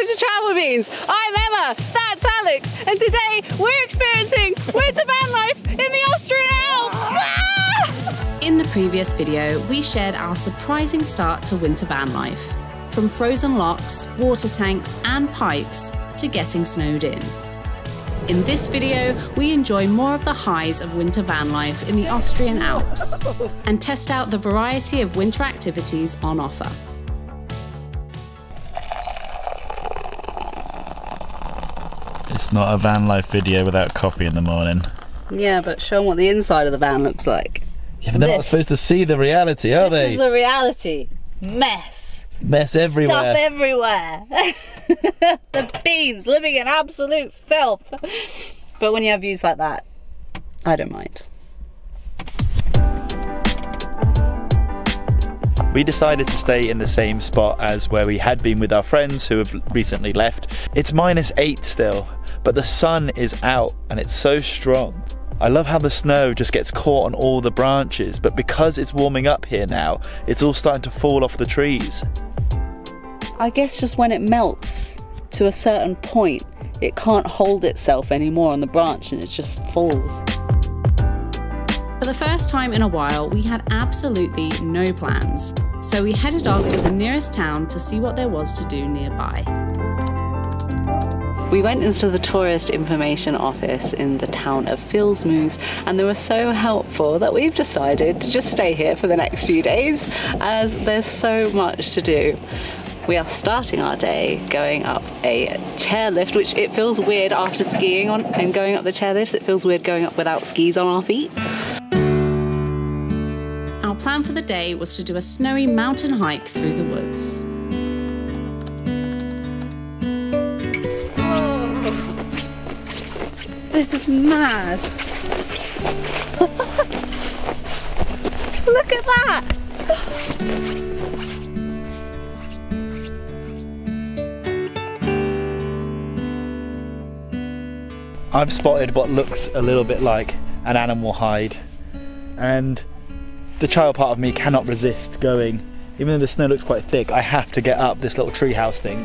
welcome to Travel Beans. I'm Emma, that's Alex, and today we're experiencing winter van life in the Austrian Alps. Ah! In the previous video, we shared our surprising start to winter van life, from frozen locks, water tanks and pipes to getting snowed in. In this video, we enjoy more of the highs of winter van life in the Austrian Alps and test out the variety of winter activities on offer. It's not a van life video without coffee in the morning. Yeah, but show them what the inside of the van looks like. Yeah, but they're not supposed to see the reality, are they? This is the reality. Mess. Mess everywhere. Stuff everywhere. The beans living in absolute filth. But when you have views like that, I don't mind. We decided to stay in the same spot as where we had been with our friends who have recently left. It's -8 still, but the sun is out and it's so strong. I love how the snow just gets caught on all the branches, but because it's warming up here now, it's all starting to fall off the trees. I guess just when it melts to a certain point, it can't hold itself anymore on the branch and it just falls. For the first time in a while, we had absolutely no plans, so we headed off to the nearest town to see what there was to do nearby. We went into the tourist information office in the town of Filzmoos and they were so helpful that we've decided to just stay here for the next few days as there's so much to do. We are starting our day going up a chairlift, which it feels weird after skiing on and going up the chairlifts. It feels weird going up without skis on our feet. Our plan for the day was to do a snowy mountain hike through the woods. Whoa. This is mad. Look at that. I've spotted what looks a little bit like an animal hide, and the child part of me cannot resist going, even though the snow looks quite thick, I have to get up this little treehouse thing.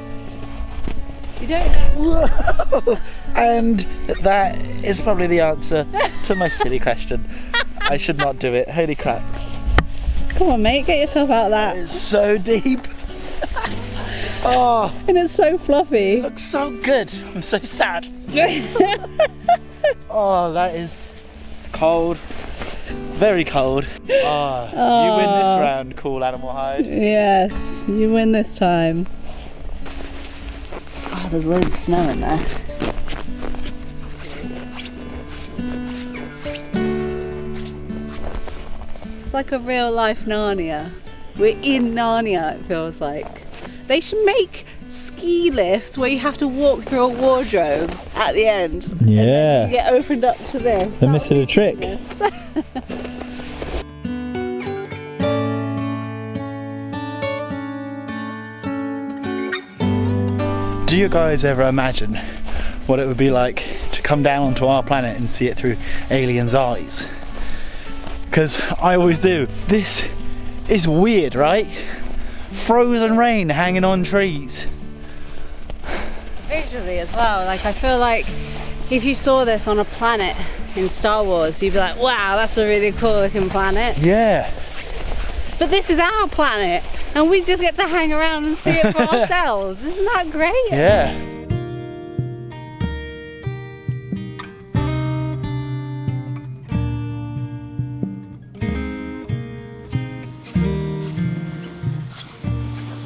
You don't? Whoa. And that is probably the answer to my silly question. I should not do it, holy crap. Come on mate, get yourself out of that. It's so deep. Oh, and it's so fluffy. It looks so good. I'm so sad. Oh, that is cold. Very cold. Oh, oh. You win this round, cool animal hide. Yes, you win this time. Oh, there's loads of snow in there. It's like a real life Narnia. We're in Narnia, it feels like. They should make ski lifts where you have to walk through a wardrobe at the end. Yeah. And get opened up to this. They're missing a trick. Do you guys ever imagine what it would be like to come down onto our planet and see it through aliens' eyes? Because I always do. This is weird, right? Frozen rain hanging on trees. Visually as well, like I feel like if you saw this on a planet in Star Wars, you'd be like, wow, that's a really cool looking planet. Yeah. But this is our planet and we just get to hang around and see it for ourselves. Isn't that great? Yeah.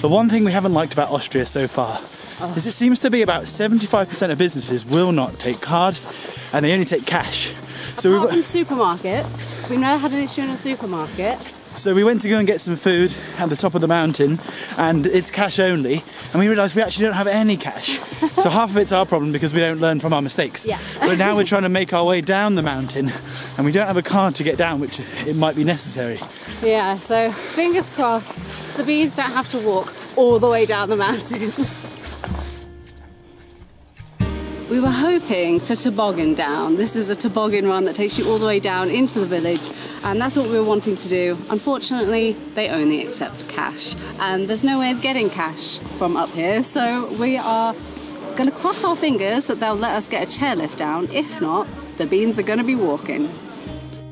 The one thing we haven't liked about Austria so far is it seems to be about 75% of businesses will not take card and they only take cash. So apart from supermarkets, we've never had an issue in a supermarket. So we went to go and get some food at the top of the mountain and it's cash only and we realised we actually don't have any cash. So half of it's our problem because we don't learn from our mistakes. Yeah. But now we're trying to make our way down the mountain and we don't have a card to get down, which it might be necessary. Yeah, so fingers crossed the beans don't have to walk all the way down the mountain. We were hoping to toboggan down. This is a toboggan run that takes you all the way down into the village, and that's what we were wanting to do. Unfortunately, they only accept cash, and there's no way of getting cash from up here, so we are going to cross our fingers that they'll let us get a chairlift down. If not, the beans are going to be walking.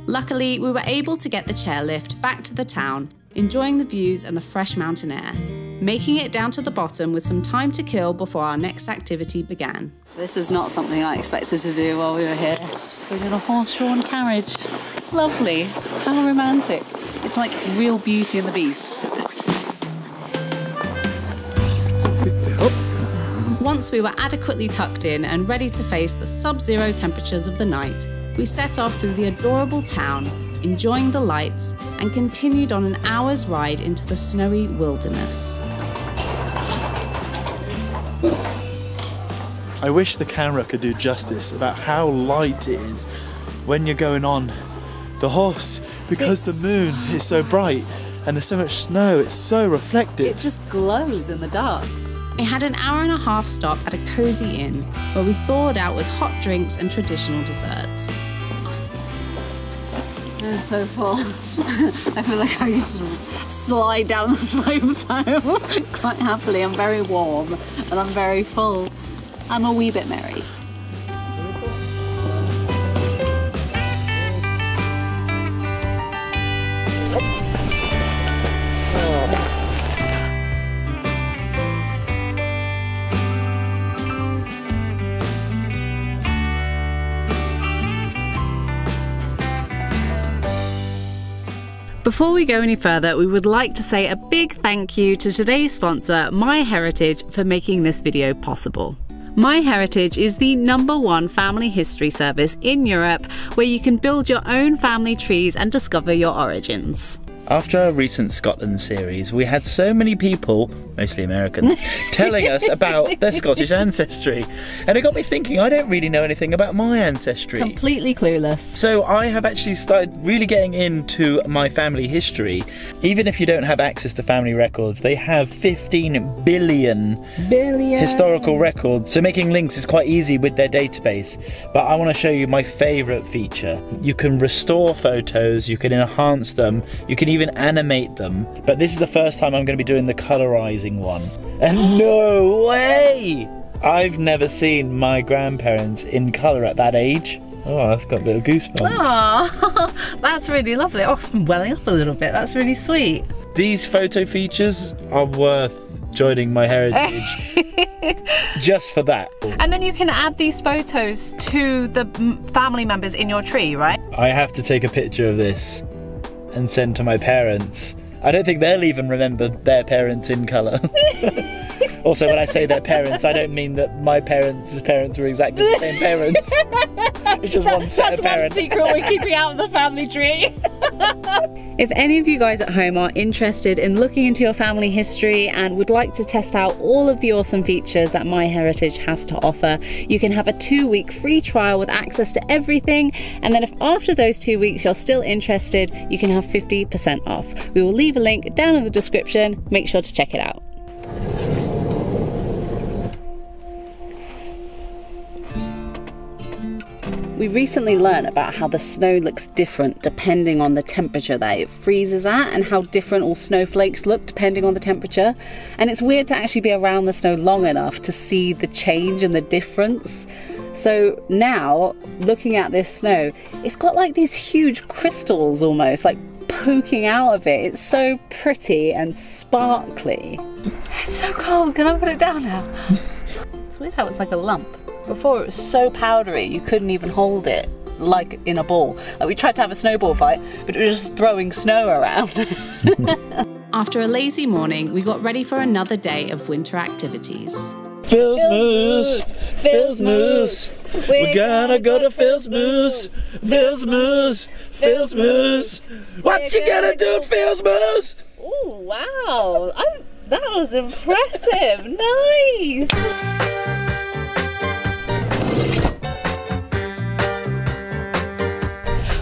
Luckily, we were able to get the chairlift back to the town, enjoying the views and the fresh mountain air, making it down to the bottom with some time to kill before our next activity began. This is not something I expected to do while we were here. We did a horse-drawn carriage. Lovely. How romantic. It's like real Beauty and the Beast. Once we were adequately tucked in and ready to face the sub-zero temperatures of the night, we set off through the adorable town, enjoying the lights, and continued on an hour's ride into the snowy wilderness. I wish the camera could do justice about how light it is when you're going on the horse, because the moon is so bright and there's so much snow, it's so reflective. It just glows in the dark. We had an hour and a half stop at a cozy inn where we thawed out with hot drinks and traditional desserts. I'm so full. I feel like I could just slide down the slopes home quite happily. I'm very warm and I'm very full. I'm a wee bit merry. Before we go any further, we would like to say a big thank you to today's sponsor, MyHeritage, for making this video possible. MyHeritage is the #1 family history service in Europe, where you can build your own family trees and discover your origins. After our recent Scotland series, we had so many people, mostly Americans, telling us about their Scottish ancestry. And it got me thinking, I don't really know anything about my ancestry. Completely clueless. So I have actually started really getting into my family history. Even if you don't have access to family records, they have 15 billion historical records. So making links is quite easy with their database. But I want to show you my favourite feature. You can restore photos, you can enhance them, you can even animate them, but this is the first time I'm going to be doing the colorizing one. And no way! I've never seen my grandparents in color at that age. Oh, that's got little goosebumps. Aww, that's really lovely. Oh, I'm welling up a little bit. That's really sweet. These photo features are worth joining MyHeritage just for that. And then you can add these photos to the family members in your tree, right? I have to take a picture of this and send to my parents. I don't think they'll even remember their parents in colour. Also, when I say their parents, I don't mean that my parents' parents were exactly the same parents. It's just one set of parents. That's one secret we're keeping out of the family tree. If any of you guys at home are interested in looking into your family history and would like to test out all of the awesome features that MyHeritage has to offer, you can have a 2-week free trial with access to everything. And then if after those 2 weeks you're still interested, you can have 50% off. We will leave a link down in the description. Make sure to check it out. We recently learned about how the snow looks different depending on the temperature that it freezes at, and how different all snowflakes look depending on the temperature. And it's weird to actually be around the snow long enough to see the change and the difference. So now, looking at this snow, it's got like these huge crystals almost, like poking out of it. It's so pretty and sparkly. It's so cold, can I put it down now? It's weird how it's like a lump. Before it was so powdery you couldn't even hold it, like in a ball. Like we tried to have a snowball fight, but it was just throwing snow around. After a lazy morning, we got ready for another day of winter activities. Filzmoos, Filzmoos, we're gonna go to Filzmoos, Filzmoos, Filzmoos. What you gonna do, Filzmoos? Oh wow, that was impressive, nice.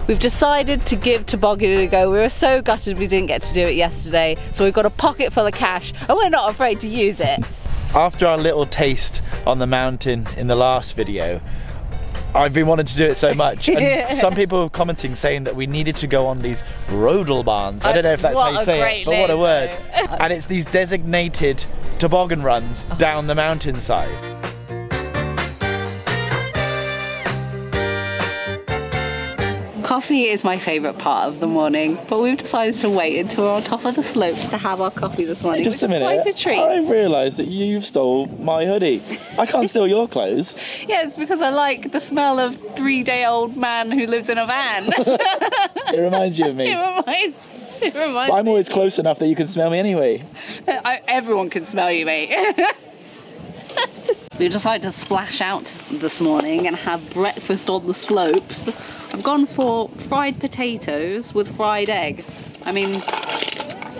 We've decided to give tobogganing a go. We were so gutted we didn't get to do it yesterday, so we've got a pocket full of cash and we're not afraid to use it. After our little taste on the mountain in the last video, I've been wanting to do it so much, and some people were commenting saying that we needed to go on these Rodelbahns. I don't know if that's how you say it, but what a word. And it's these designated toboggan runs down the mountainside. Coffee is my favourite part of the morning, but we've decided to wait until we're on top of the slopes to have our coffee this morning. Just a minute, quite a treat. I realised that you've stole my hoodie. I can't steal your clothes. Yeah, it's because I like the smell of three-day-old man who lives in a van. It reminds you of me. It reminds me. I'm always close enough that you can smell me anyway. Everyone can smell you, mate. We decided to splash out this morning and have breakfast on the slopes. I've gone for fried potatoes with fried egg. I mean,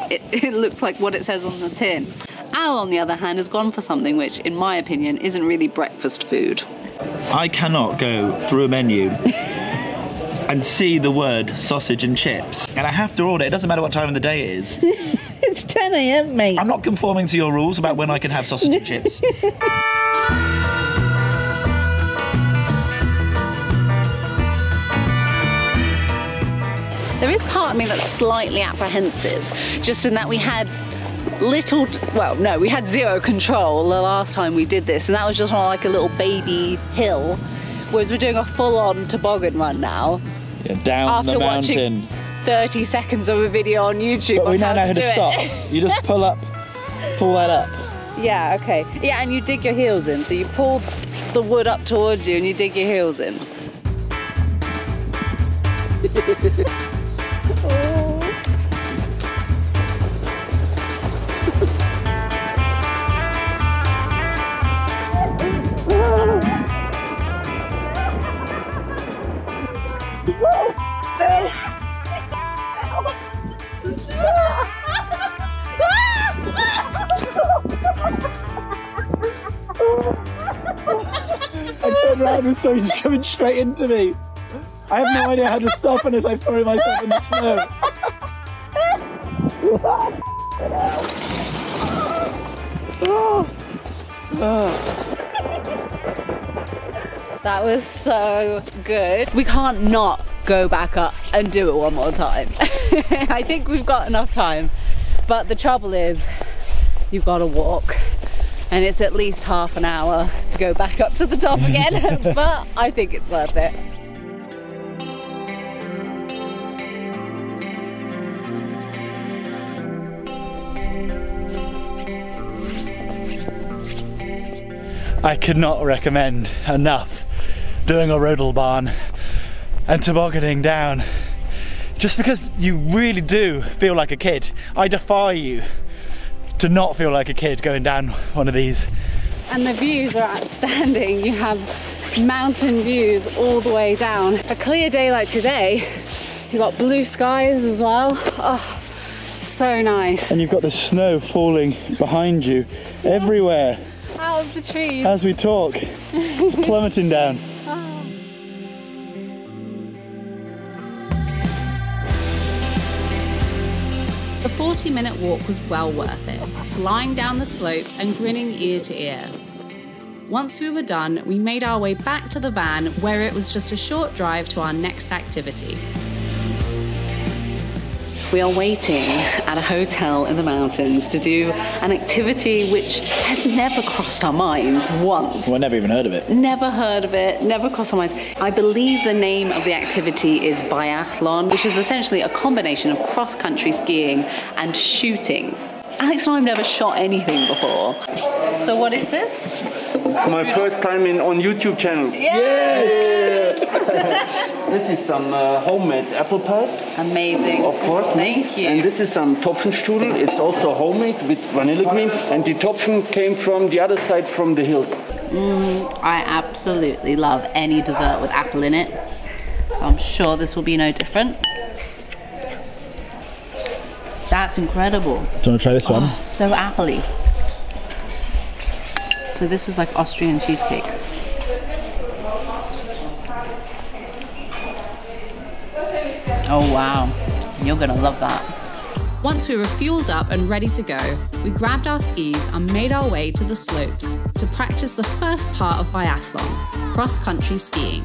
it looks like what it says on the tin. Al, on the other hand, has gone for something which, in my opinion, isn't really breakfast food. I cannot go through a menu and see the word sausage and chips. And I have to order, it doesn't matter what time of the day it is. It's 10 AM, mate. I'm not conforming to your rules about when I can have sausage and chips. There is part of me that's slightly apprehensive, just in that we had zero control the last time we did this, and that was just on like a little baby hill, whereas we're doing a full-on toboggan run now. Yeah, down after the mountain. Watching 30 seconds of a video on YouTube. But we now know how to stop. You just pull that up. Yeah, okay. Yeah, and you dig your heels in, so you pull the wood up towards you and you dig your heels in. I turned around and saw you just coming straight into me. I have no idea how to stop unless I throw myself in the snow. That was so good. We can't not go back up and do it one more time. I think we've got enough time. But the trouble is, you've got to walk. And it's at least half an hour to go back up to the top again. But I think it's worth it. I could not recommend enough doing a Rodelbahn and tobogganing down, just because you really do feel like a kid. I defy you to not feel like a kid going down one of these. And the views are outstanding. You have mountain views all the way down. A clear day like today, you've got blue skies as well. Oh, so nice. And you've got the snow falling behind you everywhere. Out of the trees. As we talk, it's plummeting down. Oh. The 40-minute walk was well worth it, flying down the slopes and grinning ear to ear. Once we were done, we made our way back to the van, where it was just a short drive to our next activity. We are waiting at a hotel in the mountains to do an activity which has never crossed our minds once. Well, I never even heard of it. Never heard of it, never crossed our minds. I believe the name of the activity is Biathlon, which is essentially a combination of cross-country skiing and shooting. Alex and I have never shot anything before. So what is this? It's my first time on YouTube channel. Yes! Yes. This is some homemade apple pie. Amazing. Of course. Thank you. And this is some Topfenstrudel. It's also homemade with vanilla cream. And the Topfen came from the other side from the hills. I absolutely love any dessert with apple in it. So I'm sure this will be no different. That's incredible. Do you want to try this one? Oh, so appley. So this is like Austrian cheesecake. Oh wow, you're gonna love that. Once we were fueled up and ready to go, we grabbed our skis and made our way to the slopes to practice the first part of biathlon, cross-country skiing.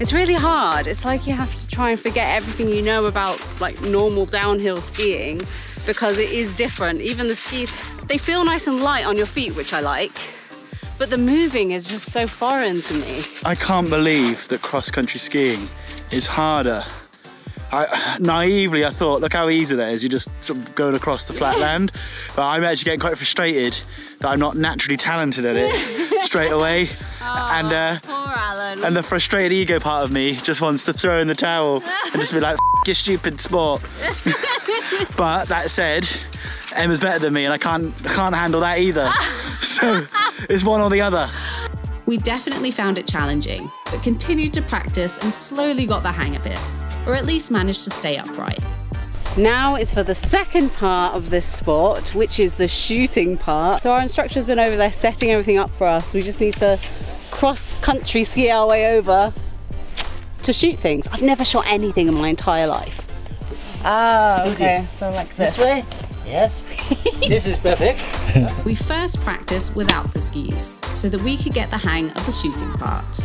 It's really hard. It's like you have to try and forget everything you know about like normal downhill skiing because it is different. Even the skis, they feel nice and light on your feet, which I like, but the moving is just so foreign to me. I can't believe that cross-country skiing is harder. Naively, I thought, look how easy that is. You're just sort of going across the flat land. But I'm actually getting quite frustrated that I'm not naturally talented at it straight away. Oh, poor Alan. And the frustrated ego part of me just wants to throw in the towel and just be like, F your stupid sport. But that said, Emma's better than me and I can't handle that either. So it's one or the other. We definitely found it challenging, but continued to practice and slowly got the hang of it, or at least managed to stay upright. Now it's for the second part of this sport, which is the shooting part. So our instructor's been over there setting everything up for us. We just need to cross-country ski our way over to shoot things. I've never shot anything in my entire life. Ah, okay, so like this way? Yes, this is perfect. We first practiced without the skis, so that we could get the hang of the shooting part.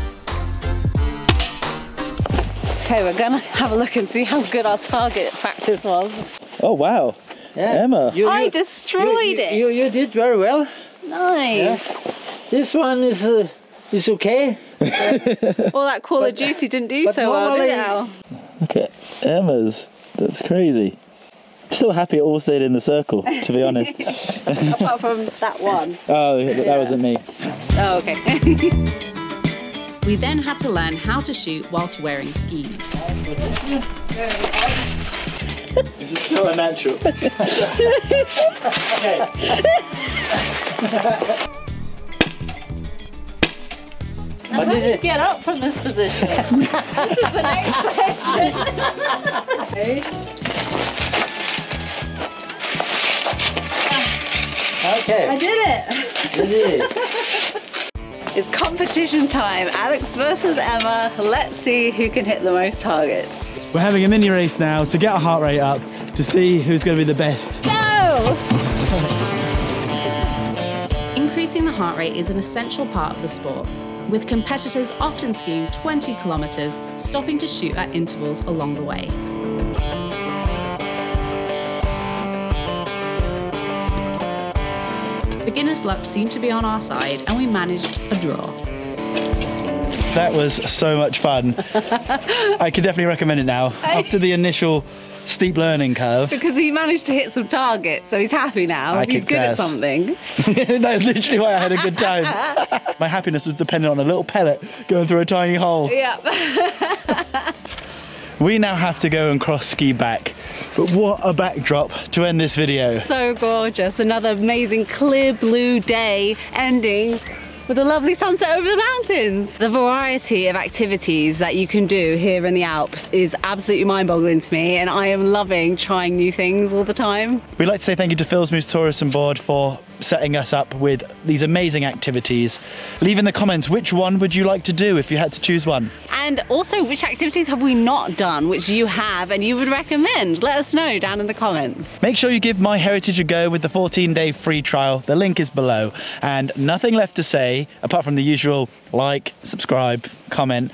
Okay, we're gonna have a look and see how good our target practice was. Oh wow, yeah. Emma. I destroyed it. You did very well. Nice. Yeah. This one is okay. All that Call of Duty didn't do so well, did it? Look at Emma's, that's crazy. I'm still happy it all stayed in the circle, to be honest. Apart from that one. Oh, that wasn't me. Oh, okay. We then had to learn how to shoot whilst wearing skis. This is so unnatural. Now how do you get up from this position? This is the next question. Okay. Okay. I did it. You did it. It's competition time, Alex versus Emma. Let's see who can hit the most targets. We're having a mini race now to get our heart rate up, to see who's gonna be the best. Go! Increasing the heart rate is an essential part of the sport, with competitors often skiing 20 kilometers, stopping to shoot at intervals along the way. Beginner's luck seemed to be on our side and we managed a draw. That was so much fun. I could definitely recommend it now after the initial steep learning curve. Because he managed to hit some targets, so he's happy now. He's good at something. That's literally why I had a good time. My happiness was dependent on a little pellet going through a tiny hole. Yep. We now have to go and cross ski back. But what a backdrop to end this video. So gorgeous, another amazing clear blue day ending with a lovely sunset over the mountains. The variety of activities that you can do here in the Alps is absolutely mind-boggling to me, and I am loving trying new things all the time. We'd like to say thank you to Filzmoos Tourism Board for setting us up with these amazing activities. Leave in the comments which one would you like to do if you had to choose one. And also, which activities have we not done, which you have and you would recommend? Let us know down in the comments. Make sure you give MyHeritage a go with the 14-day free trial. The link is below. And nothing left to say, apart from the usual like, subscribe, comment.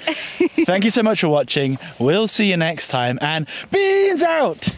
Thank you so much for watching. We'll see you next time, and beans out!